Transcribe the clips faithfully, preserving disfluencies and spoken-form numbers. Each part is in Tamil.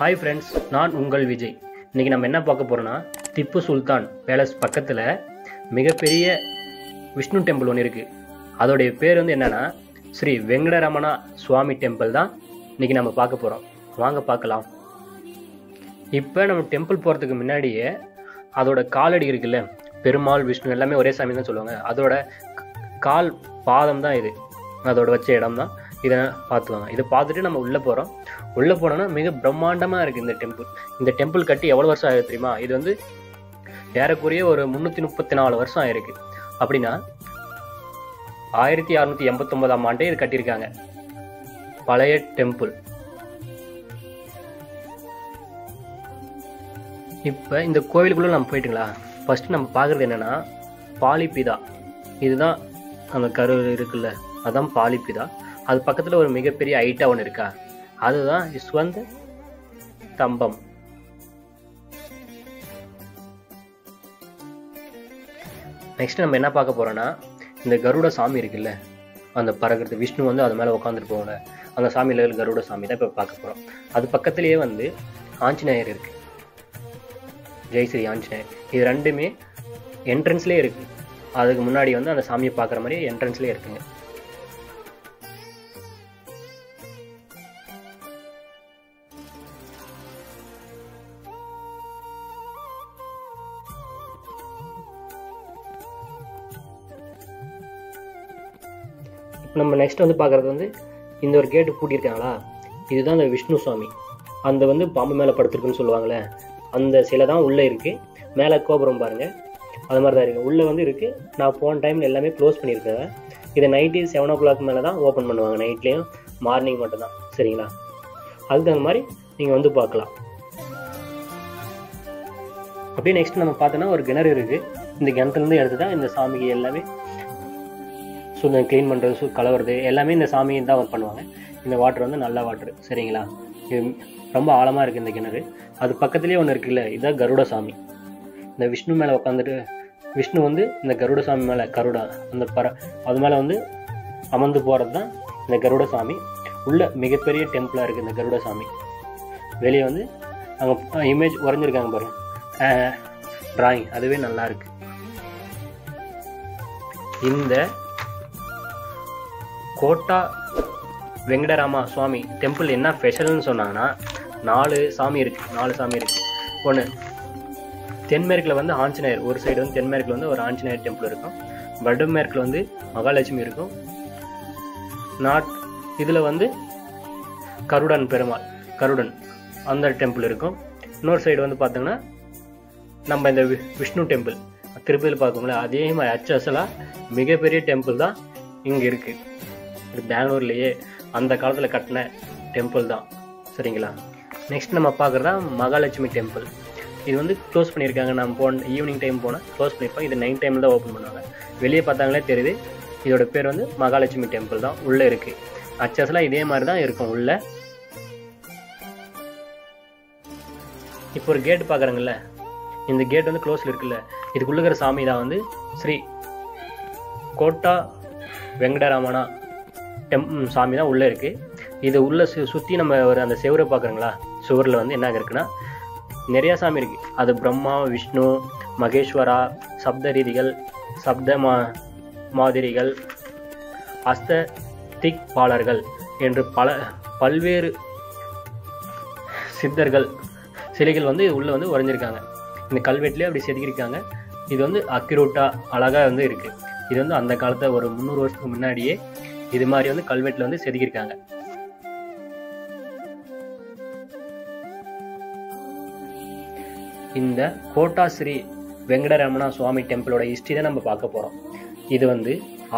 ஹாய் ஃப்ரெண்ட்ஸ், நான் உங்கள் விஜய். இன்றைக்கி நம்ம என்ன பார்க்க போகிறோன்னா, திப்பு சுல்தான் பேலஸ் பக்கத்தில் மிகப்பெரிய விஷ்ணு டெம்பிள் ஒன்று இருக்குது. அதோடைய பேர் வந்து என்னென்னா ஸ்ரீ வெங்கடரமணா சுவாமி டெம்பிள் தான் இன்றைக்கி நம்ம பார்க்க போகிறோம். வாங்க பார்க்கலாம். இப்போ நம்ம டெம்பிள் போகிறதுக்கு முன்னாடியே அதோட காலடி இருக்குல்ல, பெருமாள் விஷ்ணு எல்லாமே ஒரே சாமி தான் சொல்லுவாங்க. அதோட கால் பாதம் தான் இது, அதோட வச்ச இடம் தான். இதை பார்த்துவாங்க. இதை பார்த்துட்டு நம்ம உள்ளே போகிறோம். உள்ளே போனோன்னா மிக பிரம்மாண்டமாக இருக்குது இந்த டெம்பிள். இந்த டெம்பிள் கட்டி எவ்வளோ வருஷம் ஆகுது தெரியுமா? இது வந்து ஏறக்குறைய ஒரு முந்நூற்றி முப்பத்தி நாலு வருஷம் ஆயிருக்கு. அப்படின்னா ஆயிரத்தி அறுநூற்றி எண்பத்தொம்போதாம் ஆண்டே இது கட்டியிருக்காங்க. பழைய டெம்பிள். இப்போ இந்த கோவிலுக்குள்ளே நம்ம போயிட்டுங்களா, ஃபஸ்ட்டு நம்ம பார்க்குறது என்னென்னா பாலிபிதா. இதுதான் அந்த கரு இருக்குல்ல, அதுதான் பாலிபிதா. அது பக்கத்தில் ஒரு மிகப்பெரிய ஐட்டா ஒன்று இருக்கா, அதுதான் யஸ்வந்த் ஸ்தம்பம். நெக்ஸ்ட் நம்ம என்ன பார்க்க போகிறோன்னா, இந்த கருட சாமி இருக்குல்ல, அந்த பறக்கிறது விஷ்ணு வந்து அது மேலே உட்காந்துருப்போம்ல, அந்த சாமியில் கருட சாமி தான் இப்போ பார்க்க போகிறோம். அது பக்கத்துலேயே வந்து ஆஞ்சநாயர் இருக்குது, ஜெய் ஸ்ரீ ஆஞ்சநாயர். இது ரெண்டுமே என்ட்ரன்ஸ்லேயே இருக்குது. அதுக்கு முன்னாடி வந்து அந்த சாமியை பார்க்குற மாதிரி என்ட்ரன்ஸ்லேயே இருக்குங்க. நம்ம நெக்ஸ்ட் வந்து பார்க்குறது வந்து இந்த ஒரு கேட்டு பூட்டியிருக்காங்களா, இதுதான் அந்த விஷ்ணு சுவாமி. அந்த வந்து பாம்பு மேலே படுத்துருக்குன்னு சொல்லுவாங்களே, அந்த சிலை தான் உள்ளே இருக்குது. மேலே கோபுரம் பாருங்கள், அது மாதிரி தான் இருக்குது. உள்ளே வந்து இருக்குது. நான் போன டைமில் எல்லாமே க்ளோஸ் பண்ணியிருக்கேன். இதை நைட்டு செவன் ஓ கிளாக் மேலே தான் ஓப்பன் பண்ணுவாங்க, நைட்லேயும் மார்னிங் மட்டும்தான். சரிங்களா, அதுக்கு அந்த மாதிரி நீங்கள் வந்து பார்க்கலாம். அப்படியே நெக்ஸ்ட் நம்ம பார்த்தோன்னா ஒரு கிணறு இருக்குது. இந்த கிணத்துலேருந்து எடுத்து தான் இந்த சாமிக்கு எல்லாமே ஸோ க்ளீன் பண்ணுறது, சு கலவுறது எல்லாமே இந்த சாமியை தான் பண்ணுவாங்க. இந்த வாட்டர் வந்து நல்ல வாட்டர். சரிங்களா, இது ரொம்ப ஆழமாக இருக்குது இந்த கிணறு. அது பக்கத்துலேயே ஒன்று இருக்குல்ல, இதுதான் கருட சாமி. இந்த விஷ்ணு மேலே உட்காந்துட்டு விஷ்ணு வந்து இந்த கருட சாமி மேலே, கருடா அந்த பற அது மேலே வந்து அமர்ந்து போகிறது தான் இந்த கருட சாமி. உள்ள மிகப்பெரிய டெம்பிளாக இருக்குது இந்த கருட சாமி. வெளியே வந்து அங்கே இமேஜ் வரைஞ்சிருக்காங்க பாருங்கள், ட்ராயிங் அதுவே நல்லாயிருக்கு. இந்த கோட்டா வெங்கடராமா சுவாமி டெம்பிள் என்ன ஸ்பெஷல்னு சொன்னாங்கன்னா, நாலு சாமி இருக்குது. நாலு சாமி இருக்குது. ஒன்று தென்மேற்கில் வந்து ஆஞ்சநாயர், ஒரு சைடு வந்து தென்மேற்கில் வந்து ஒரு ஆஞ்சநாயர் டெம்பிள் இருக்கும். வடமேற்கில் வந்து மகாலட்சுமி இருக்கும். நார்த் இதில் வந்து கருடன் பெருமாள், கருடன் அந்த டெம்பிள் இருக்கும். இன்னொரு சைடு வந்து பார்த்தோங்கன்னா நம்ம இந்த விஷ்ணு டெம்பிள் திருப்பதியில் பார்க்கோங்களே, அதே மாதிரி அச்சசலாக மிகப்பெரிய டெம்பிள் தான் இங்கே இருக்குது. பெங்களூர்லேயே அந்த காலத்தில் கட்டின டெம்பிள் தான். சரிங்களா, நெக்ஸ்ட் நம்ம பார்க்குறதா மகாலட்சுமி டெம்பிள். இது வந்து க்ளோஸ் பண்ணியிருக்காங்க. நம்ம போன ஈவினிங் டைம் போனால் க்ளோஸ் பண்ணியிருப்பாங்க. இது நைன் டைமில் தான் ஓப்பன் பண்ணுவாங்க. வெளியே பார்த்தாங்களே தெரியுது, இதோட பேர் வந்து மகாலட்சுமி டெம்பிள் தான். உள்ளே இருக்குது அச்சசலாக இதே மாதிரி தான் இருக்கும் உள்ளே. இப்போ ஒரு கேட் பார்க்குறாங்கல்ல, இந்த கேட் வந்து க்ளோஸில் இருக்குல்ல, இதுக்குள்ளே இருக்கிற சாமி தான் வந்து ஸ்ரீ கோட்டா வெங்கடராமனா டெம் சாமி தான் உள்ளே இருக்குது. இது உள்ளே சு சுற்றி நம்ம ஒரு அந்த செவரை பார்க்குறோங்களா, சுவரில் வந்து என்ன இருக்குன்னா நிறையா சாமி இருக்குது. அது பிரம்மா, விஷ்ணு, மகேஸ்வரா, சப்தரீதிகள், சப்த மா மாதிரிகள், அஸ்த திக் பாலர்கள் என்று பல பல்வேறு சித்தர்கள் சிலைகள் வந்து உள்ளே வந்து உறைஞ்சிருக்காங்க. இந்த கல்வெட்டுலேயே அப்படி செதுக்கியிருக்காங்க. இது வந்து அக்யூரேட்டாக அழகாக வந்து இருக்குது. இது வந்து அந்த காலத்தை ஒரு முந்நூறு வருஷத்துக்கு முன்னாடியே இது மாதிரி வந்து கல்வெட்டில் வந்து செதுக்கியிருக்காங்க. இந்த கோட்டா ஸ்ரீ வெங்கடரமணா சுவாமி டெம்பிளோட ஹிஸ்ட்ரி தான் நம்ம பார்க்க போகிறோம். இது வந்து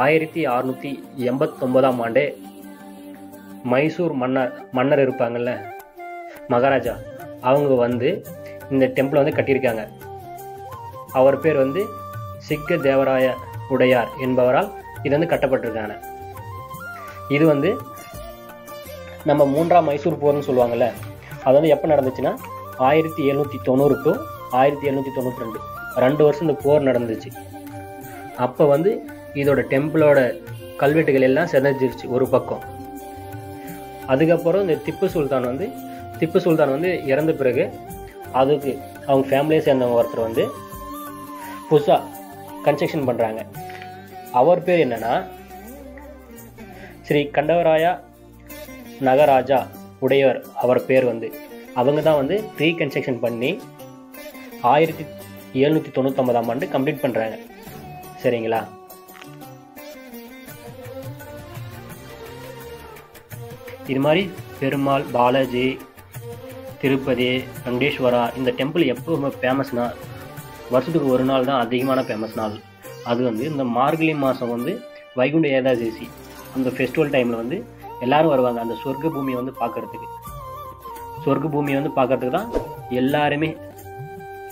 ஆயிரத்தி அறுநூற்றி எண்பத்தொம்போதாம் ஆண்டே மைசூர் மன்னர் மன்னர் இருப்பாங்கள்ல, மகாராஜா, அவங்க வந்து இந்த டெம்பிளை வந்து கட்டியிருக்காங்க. அவர் பேர் வந்து சிக்க தேவராய உடையார் என்பவரால் இது வந்து கட்டப்பட்டிருக்காங்க. இது வந்து நம்ம மூன்றாம் மைசூர் போர்னு சொல்லுவாங்கள்ல, அது வந்து எப்போ நடந்துச்சுன்னா ஆயிரத்தி எழுநூற்றி தொண்ணூறு டு ஆயிரத்தி எழுநூற்றி தொண்ணூற்றி ரெண்டு ரெண்டு வருஷம் இந்த போர் நடந்துச்சு. அப்போ வந்து இதோட டெம்பிளோட கல்வெட்டுகள் எல்லாம் செதஞ்சிருச்சு ஒரு பக்கம். அதுக்கப்புறம் இந்த திப்பு சுல்தான் வந்து திப்பு சுல்தான் வந்து இறந்த பிறகு அதுக்கு அவங்க ஃபேமிலியை சேர்ந்தவங்க ஒருத்தர் வந்து புதுசாக கன்ஸ்ட்ரக்ஷன் பண்ணுறாங்க. அவர் பேர் என்னென்னா ஸ்ரீ கண்டவராயா நகராஜா உடையவர். அவர் பேர் வந்து அவங்க தான் வந்து ப்ரீ கன்ஸ்ட்ரக்ஷன் பண்ணி ஆயிரத்தி எழுநூற்றி தொண்ணூற்றொம்பதாம் ஆண்டு கம்ப்ளீட் பண்ணுறாங்க. சரிங்களா? இது மாதிரி பெருமாள், பாலாஜி, திருப்பதி, வெங்கடேஸ்வரா இந்த டெம்பிள் எப்போ ஃபேமஸ்னா, வருஷத்துக்கு ஒரு நாள் தான் அதிகமான ஃபேமஸ் நாள். அது வந்து இந்த மார்கழி மாதம் வந்து வைகுண்ட ஏகாதசி அந்த ஃபெஸ்டிவல் டைமில் வந்து எல்லோரும் வருவாங்க அந்த சொர்க்க பூமியை வந்து பார்க்குறதுக்கு. சொர்க்க பூமியை வந்து பார்க்குறதுக்கு தான் எல்லாருமே,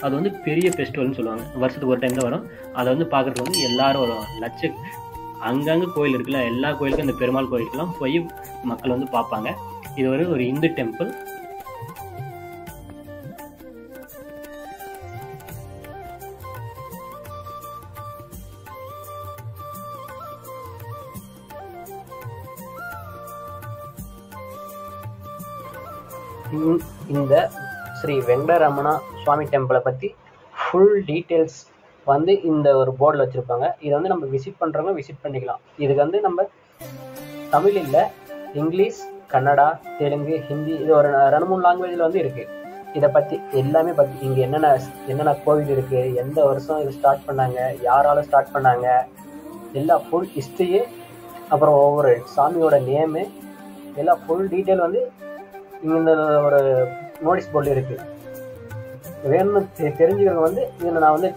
அது வந்து பெரிய ஃபெஸ்டிவல்னு சொல்லுவாங்க, வருஷத்துக்கு ஒரு டைம் தான் வரும். அதை வந்து பார்க்குறதுக்கு வந்து எல்லோரும் வருவாங்க. லட்ச அங்கங்கே கோயில் இருக்குல்ல, எல்லா கோயிலுக்கும் இந்த பெருமாள் கோயிலுக்கெல்லாம் போய் மக்கள் வந்து பார்ப்பாங்க. இது ஒரு ஒரு இந்து டெம்பிள். இந்த ஸ்ரீ வெங்கடரமணா சுவாமி டெம்பிளை பற்றி ஃபுல் டீட்டெயில்ஸ் வந்து இந்த ஒரு போர்டில் வச்சுருப்பாங்க. இதை வந்து நம்ம விசிட் பண்ணுறவங்க விசிட் பண்ணிக்கலாம். இதுக்கு வந்து நம்ம தமிழ் இல்லை, இங்கிலீஷ், கன்னடா, தெலுங்கு, ஹிந்தி, இது ஒரு ரெண்டு மூணு லாங்குவேஜில் வந்து இருக்குது. இதை பற்றி எல்லாமே பற்றி இங்கே என்னென்ன என்னென்ன கோவில் இருக்குது, எந்த வருஷம் இது ஸ்டார்ட் பண்ணாங்க, யாரால் ஸ்டார்ட் பண்ணாங்க, எல்லா ஃபுல் ஹிஸ்ட்ரியே, அப்புறம் ஒவ்வொரு சாமியோட நேமு, எல்லா ஃபுல் டீட்டெயில் வந்து இந்த ஒரு நோட்டீஸ் போர்டில் இருக்குது. வேணும்னு தெ தெரிஞ்சுக்கிறவங்க வந்து இதில் நான் வந்து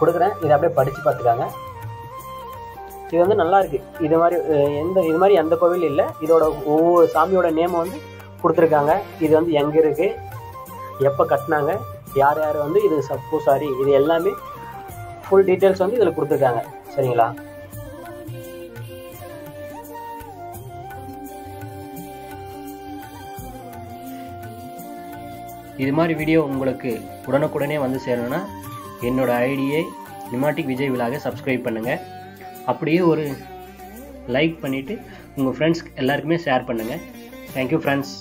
கொடுக்குறேன். இதை அப்படியே படித்து பார்த்துக்காங்க. இது வந்து நல்லா இருக்குது. இது மாதிரி எந்த இது மாதிரி எந்த கோவில் இல்லை. இதோட ஒவ்வொரு சாமியோட நேமை வந்து கொடுத்துருக்காங்க. இது வந்து எங்கே இருக்குது, எப்போ கட்டினாங்க, யார் யார் வந்து இது பூசாரி, இது எல்லாமே ஃபுல் டீட்டெயில்ஸ் வந்து இதில் கொடுத்துருக்காங்க. சரிங்களா? இது மாதிரி வீடியோ உங்களுக்கு உடனுக்குடனே வந்து சேரணும்னா என்னோடய ஐடியை நிமாட்டிக் விஜய் விழாவை சப்ஸ்கிரைப் பண்ணுங்கள். அப்படியே ஒரு லைக் பண்ணிவிட்டு உங்கள் ஃப்ரெண்ட்ஸ் எல்லாருக்குமே ஷேர் பண்ணுங்கள். Thank you friends.